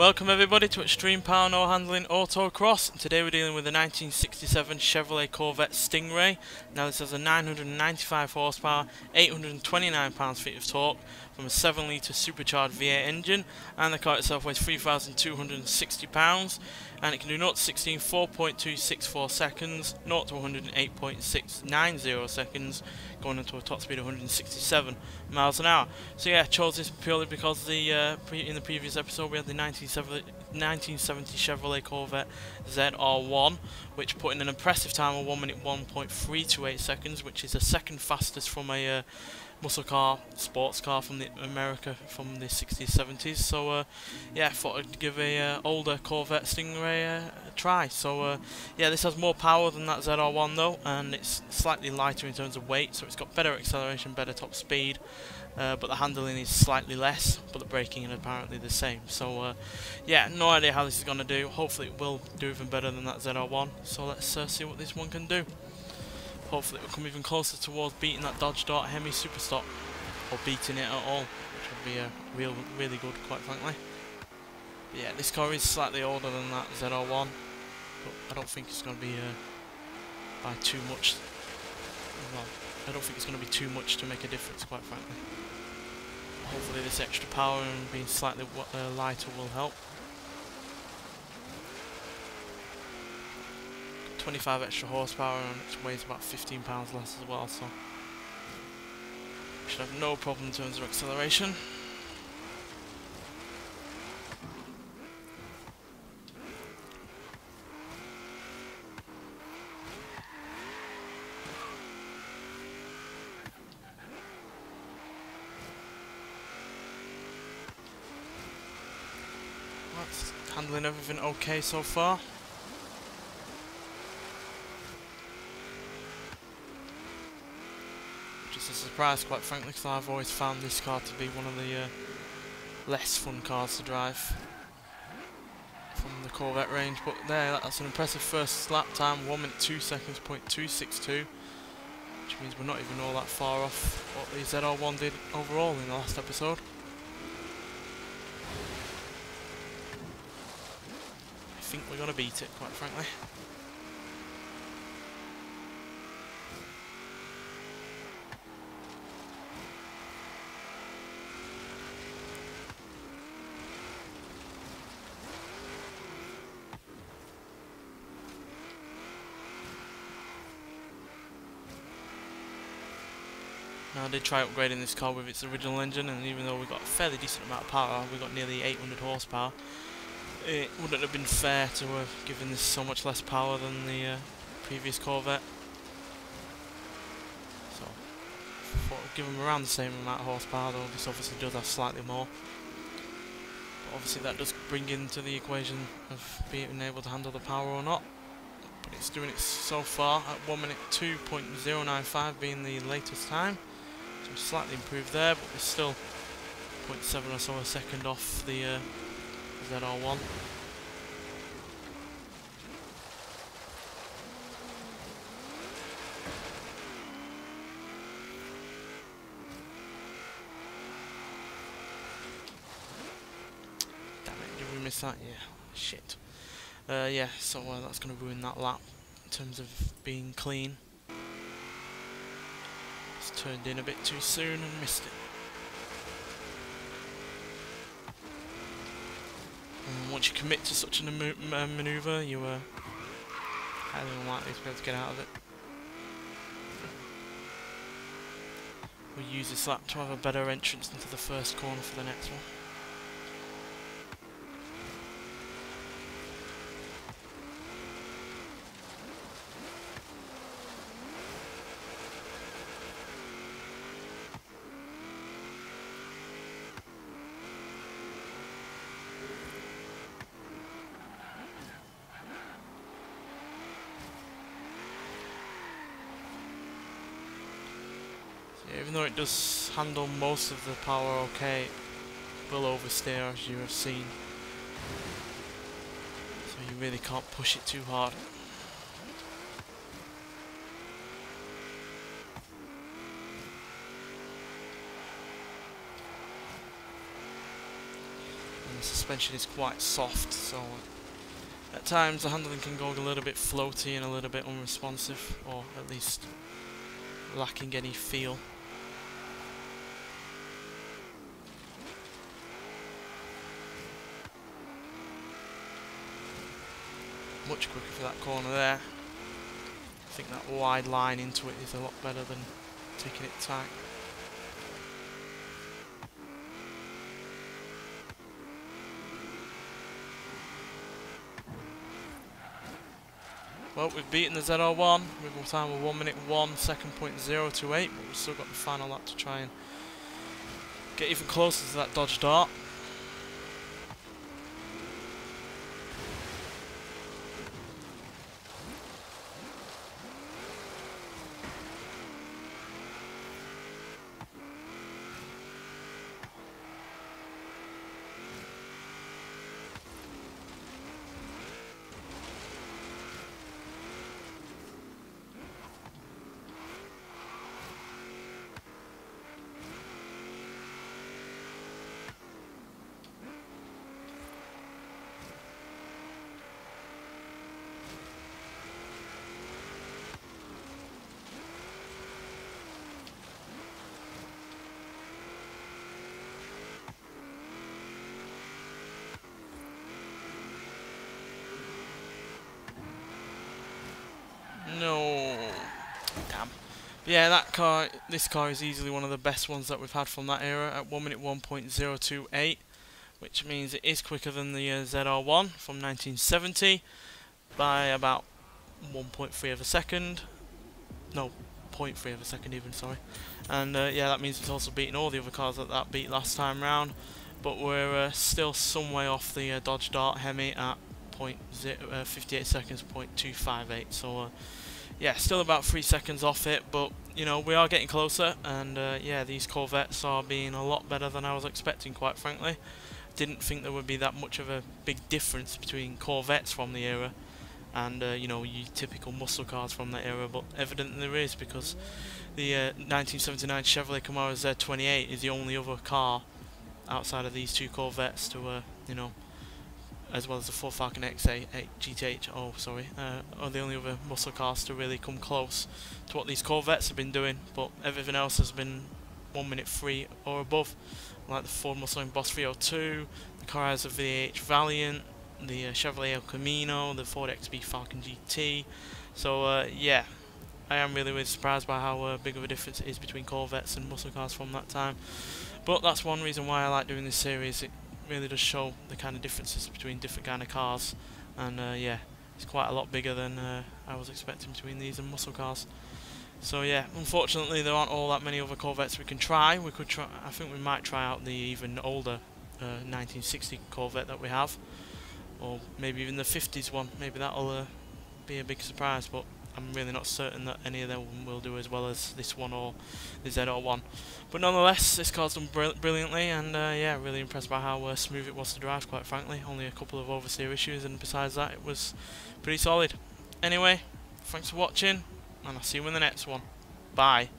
Welcome everybody to Extreme Power No Handling Autocross. Today we're dealing with a 1967 Chevrolet Corvette Stingray. Now this has a 995 horsepower, 829 pounds-feet of torque from a 7-litre supercharged V8 engine, and the car itself weighs 3,260 pounds, and it can do 0 to 16 4.264 seconds, 0 to 108.690 seconds, going into a top speed of 167 miles an hour. So yeah, I chose this purely because the in the previous episode we had the 1970 Chevrolet Corvette ZR1, which put in an impressive time of 1:01.328 seconds, which is the second fastest from a muscle car, sports car from America from the 60s, 70s. So yeah, I thought I'd give a older Corvette Stingray a try. So yeah, this has more power than that ZR1 though, and it's slightly lighter in terms of weight, so it's got better acceleration, better top speed, but the handling is slightly less, but the braking is apparently the same. So yeah, no idea how this is going to do. Hopefully it will do even better than that ZR1. So let's see what this one can do. Hopefully it will come even closer towards beating that Dodge Dart Hemi Super Stock, or beating it at all, which would be really good, quite frankly. But yeah, this car is slightly older than that ZR1, but I don't think it's going to be by too much. Well, I don't think it's going to be too much to make a difference, quite frankly. Hopefully this extra power and being slightly lighter will help. 25 extra horsepower, and it weighs about 15 pounds less as well, so should have no problem in terms of acceleration. That's handling everything okay so far. A surprise, quite frankly, because I've always found this car to be one of the less fun cars to drive from the Corvette range. But there, that's an impressive first lap time, 1:02.262, which means we're not even all that far off what the ZR1 did overall in the last episode. I think we're going to beat it, quite frankly. Now I did try upgrading this car with its original engine, and even though we got a fairly decent amount of power, we got nearly 800 horsepower, it wouldn't have been fair to have given this so much less power than the previous Corvette. So, I thought I'd give them around the same amount of horsepower, though this obviously does have slightly more. But obviously that does bring into the equation of being able to handle the power or not. But it's doing it so far at 1:02.095 being the latest time. So slightly improved there, but we're still 0.7 or so a second off the ZR1. Damn it, did we miss that? Yeah, shit. Yeah, so that's going to ruin that lap in terms of being clean. Turned in a bit too soon and missed it. And once you commit to such a manoeuvre, you are highly unlikely to be able to get out of it. We'll use this lap to have a better entrance into the first corner for the next one. Even though it does handle most of the power okay, it will oversteer, as you have seen. So you really can't push it too hard. And the suspension is quite soft, so at times the handling can go a little bit floaty and a little bit unresponsive, or at least lacking any feel. Much quicker for that corner there. I think that wide line into it is a lot better than taking it tight. Well, we've beaten the ZR1 with a time of 1:01.028, but we've still got the final lap to try and get even closer to that Dodge Dart. No, damn. But yeah, that car, this car is easily one of the best ones that we've had from that era at 1:01.028, which means it is quicker than the ZR1 from 1970 by about 1.3 of a second. No, 0.3 of a second even, sorry. And yeah, that means it's also beaten all the other cars that beat last time round, but we're still some way off the Dodge Dart Hemi at 0.58 seconds, 0.258. So yeah, still about 3 seconds off it, but you know, we are getting closer, and yeah, these Corvettes are being a lot better than I was expecting, quite frankly. Didn't think there would be that much of a big difference between Corvettes from the era and you know, your typical muscle cars from that era, but evidently there is, because the 1979 Chevrolet Camaro Z28 is the only other car outside of these two Corvettes to you know, as well as the Ford Falcon XA8 GTH, oh sorry, are the only other muscle cars to really come close to what these Corvettes have been doing, but everything else has been 1:03 or above, like the Ford Mustang Boss 302, the cars of VH Valiant, the Chevrolet El Camino, the Ford XB Falcon GT, so yeah, I am really, really surprised by how big of a difference it is between Corvettes and muscle cars from that time, but that's one reason why I like doing this series. It really does show the kind of differences between different kind of cars, and yeah, it's quite a lot bigger than I was expecting between these and muscle cars. So yeah, unfortunately there aren't all that many other Corvettes we can try. We could try, I think we might try out the even older 1960 Corvette that we have, or maybe even the 50s one. Maybe that'll be a big surprise, but I'm really not certain that any of them will do as well as this one or the ZR1. But nonetheless, this car's done brilliantly, and yeah, really impressed by how smooth it was to drive, quite frankly. Only a couple of oversteer issues, and besides that, it was pretty solid. Anyway, thanks for watching, and I'll see you in the next one. Bye.